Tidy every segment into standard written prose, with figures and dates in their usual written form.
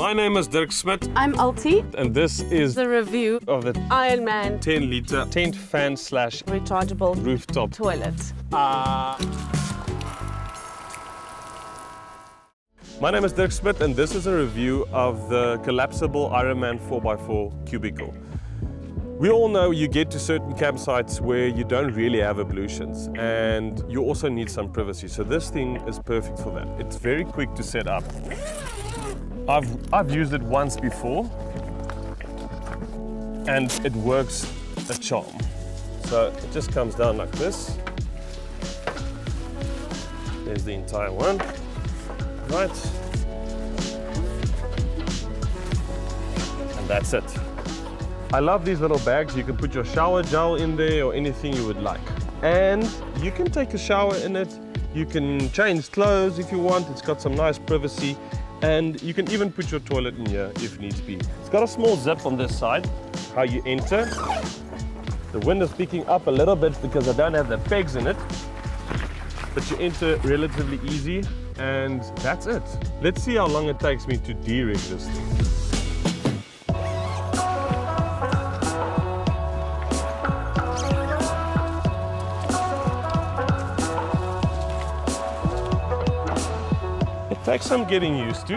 My name is Dirk Smith. I'm Ulti. And this is the review of the Ironman 10-litre tent fan / rechargeable rooftop toilet. My name is Dirk Smith and this is a review of the collapsible Ironman 4x4 cubicle. We all know you get to certain campsites where you don't really have ablutions and you also need some privacy, so this thing is perfect for that. It's very quick to set up. I've used it once before and it works a charm. So it just comes down like this. There's the entire one. Right, and that's it. I love these little bags. You can put your shower gel in there or anything you would like. And you can take a shower in it. You can change clothes if you want. It's got some nice privacy. And you can even put your toilet in here if needs be. It's got a small zip on this side, how you enter. The wind is picking up a little bit because I don't have the pegs in it. But you enter relatively easy. And that's it. Let's see how long it takes me to de-rig this thing. It takes some getting used to.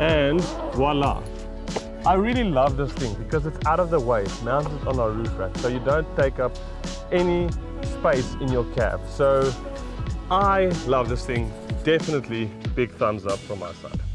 And voila! I really love this thing because it's out of the way. It's mounted on our roof rack, so you don't take up any space in your cab. So I love this thing. Definitely big thumbs up from my side.